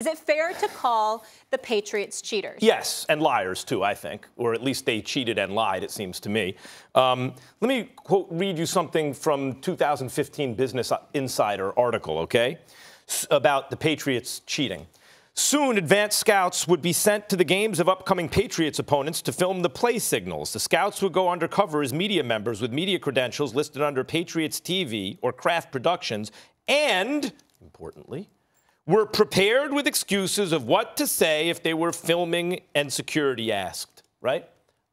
Is it fair to call the Patriots cheaters? Yes, and liars, too, I think. Or at least they cheated and lied, it seems to me. Let me read you something from 2015 Business Insider article, okay, about the Patriots cheating. Soon, advanced scouts would be sent to the games of upcoming Patriots opponents to film the play signals. The scouts would go undercover as media members with media credentials listed under Patriots TV or Kraft Productions and, importantly, were prepared with excuses of what to say if they were filming and security asked, right?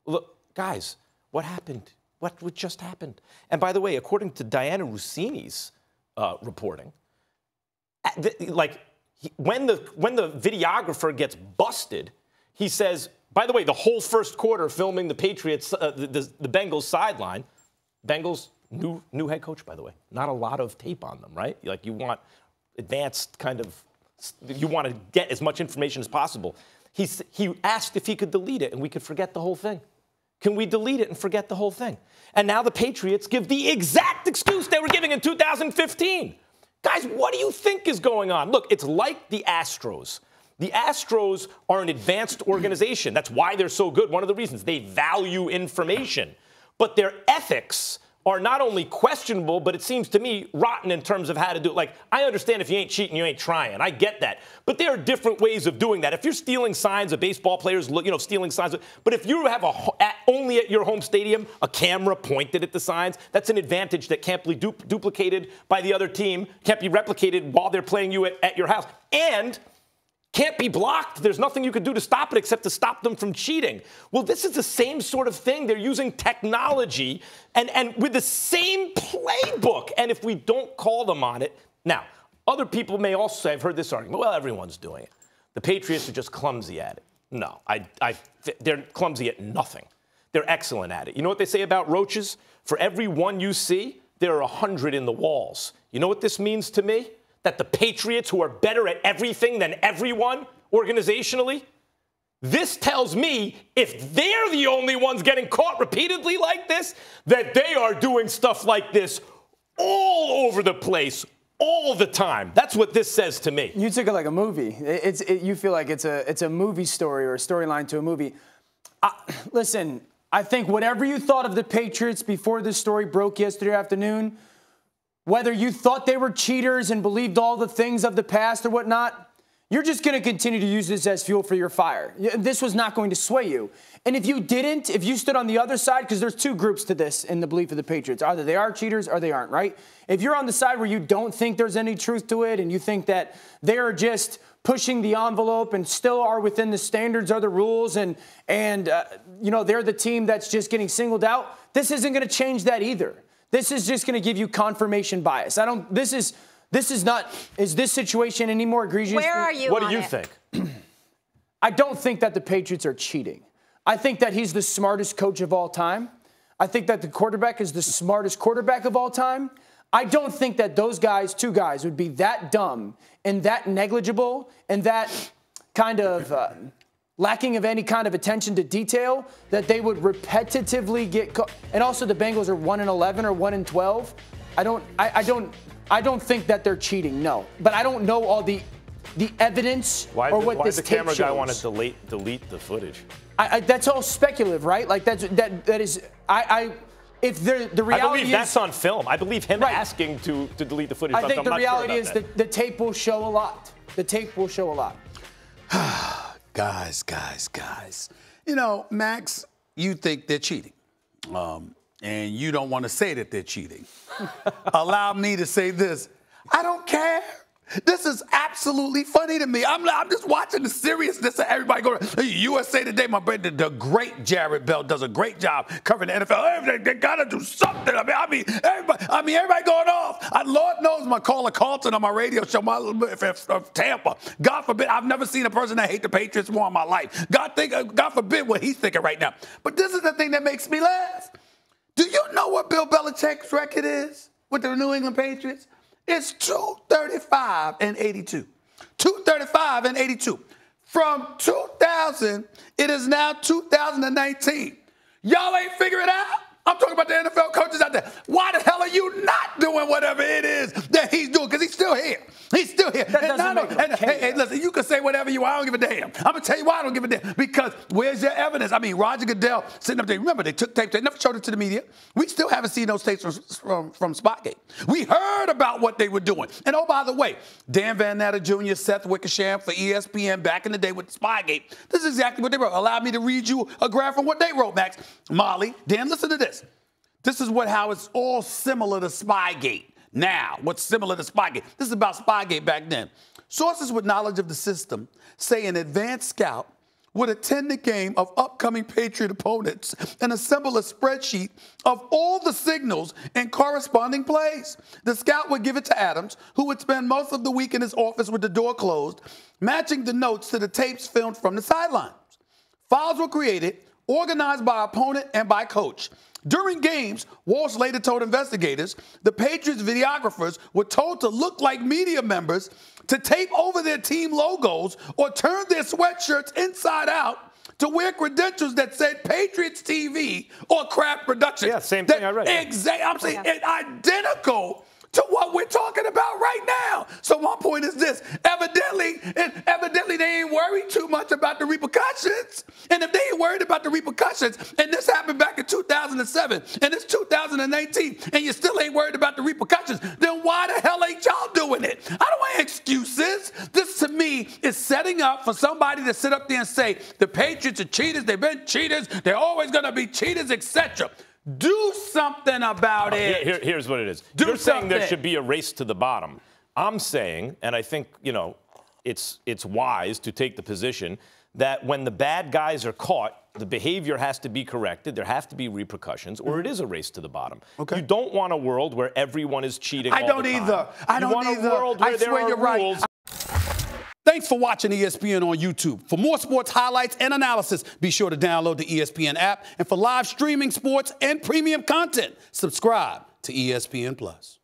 Look, guys, what happened? What just happened? And by the way, according to Diana Rossini's reporting, like, when the videographer gets busted, he says, by the way, the whole first quarter filming the Patriots, the Bengals sideline, Bengals, new head coach, by the way, not a lot of tape on them, right? Like, you want advanced kind of, you want to get as much information as possible. He asked if he could delete it and we could forget the whole thing. Can we delete it and forget the whole thing? And now the Patriots give the exact excuse they were giving in 2015. Guys, what do you think is going on? Look, it's like the Astros. The Astros are an advanced organization. That's why they're so good. One of the reasons they value information. But their ethics are not only questionable, but it seems to me rotten in terms of how to do it. Like, I understand if you ain't cheating, you ain't trying. I get that. But there are different ways of doing that. If you're stealing signs of baseball players, you know, stealing signs. But if you have only at your home stadium, a camera pointed at the signs, that's an advantage that can't be duplicated by the other team, can't be replicated while they're playing you at your house, and can't be blocked. There's nothing you can do to stop it except to stop them from cheating. Well, this is the same sort of thing. They're using technology and with the same playbook. And if we don't call them on it, now, other people may also say, I've heard this argument, well, everyone's doing it. The Patriots are just clumsy at it. No, they're clumsy at nothing. They're excellent at it. You know what they say about roaches? For every one you see, there are 100 in the walls. You know what this means to me? That the Patriots, who are better at everything than everyone organizationally, this tells me if they're the only ones getting caught repeatedly like this, that they are doing stuff like this all over the place, all the time. That's what this says to me. You took it like a movie. You feel like it's a movie story or a storyline to a movie. Listen, I think whatever you thought of the Patriots before this story broke yesterday afternoon, whether you thought they were cheaters and believed all the things of the past or whatnot, you're just going to continue to use this as fuel for your fire. This was not going to sway you. And if you didn't, if you stood on the other side, because there's two groups to this in the belief of the Patriots. Either they are cheaters or they aren't, right? If you're on the side where you don't think there's any truth to it and you think that they are just pushing the envelope and still are within the standards or the rules and you know, they're the team that's just getting singled out, this isn't going to change that either. This is just going to give you confirmation bias. I don't. Is this situation any more egregious? Where are you? What do you think? I don't think that the Patriots are cheating. I think that he's the smartest coach of all time. I think that the quarterback is the smartest quarterback of all time. I don't think that those guys, two guys, would be that dumb and that negligible and that kind of lacking of any kind of attention to detail, that they would repetitively get caught. And also, the Bengals are 1-11 or 1-12. I don't think that they're cheating. No, but I don't know all the evidence or what this tape shows. Why did the camera guy want to delete the footage? That's all speculative, right? Like that is. If the reality, I believe that's on film. I believe him asking to delete the footage. I think the reality is that the tape will show a lot. The tape will show a lot. Guys. You know, Max, you think they're cheating. And you don't want to say that they're cheating. Allow me to say this. I don't care. This is absolutely funny to me. I'm just watching the seriousness of everybody going. USA Today, my brother, the great Jared Bell does a great job covering the NFL. They gotta do something. I mean, everybody going off. Lord knows, my Colin Carlton on my radio show, my of Tampa. God forbid, I've never seen a person that hate the Patriots more in my life. God forbid what he's thinking right now. But this is the thing that makes me laugh. Do you know what Bill Belichick's record is with the New England Patriots? It's 235-82. 235-82. From 2000, it is now 2019. Y'all ain't figure it out? I'm talking about the NFL coaches out there. Why the hell are you not doing whatever it is that he's doing? Because he's still here. He's still here. Hey, listen, you can say whatever you want. I don't give a damn. I'm going to tell you why I don't give a damn. Because where's your evidence? I mean, Roger Goodell sitting up there. Remember, they took tapes. They never showed it to the media. We still haven't seen those tapes from Spygate. We heard about what they were doing. And, oh, by the way, Dan Van Natta Jr., Seth Wickersham for ESPN back in the day with Spygate. This is exactly what they wrote. Allow me to read you a graph from what they wrote, Max. Molly, Dan, listen to this. This is how it's all similar to Spygate. Now, what's similar to Spygate? This is about Spygate back then. Sources with knowledge of the system say an advanced scout would attend the game of upcoming Patriot opponents and assemble a spreadsheet of all the signals and corresponding plays. The scout would give it to Adams, who would spend most of the week in his office with the door closed, matching the notes to the tapes filmed from the sidelines. Files were created, organized by opponent and by coach. During games, Walsh later told investigators, the Patriots videographers were told to look like media members, to tape over their team logos or turn their sweatshirts inside out, to wear credentials that said Patriots TV or Kraft Productions. Yeah, same thing I read. I'm saying identical to what we're talking about right now. So my point is this, evidently they ain't worried too much about the repercussions. And if they ain't worried about the repercussions, and this happened back in 2007, and it's 2019, and you still ain't worried about the repercussions, then why the hell ain't y'all doing it? I don't want excuses. This, to me, is setting up for somebody to sit up there and say, the Patriots are cheaters, they've been cheaters, they're always gonna be cheaters, etc. Do something about it. Here's what it is. You're saying there should be a race to the bottom. I'm saying, and I think, you know, it's wise to take the position that when the bad guys are caught, the behavior has to be corrected. There have to be repercussions, or it is a race to the bottom. Okay. You don't want a world where everyone is cheating all the time. I don't either. I don't either. You want a world where there are rules. Thanks for watching ESPN on YouTube. For more sports highlights and analysis, be sure to download the ESPN app. And for live streaming sports and premium content, subscribe to ESPN+.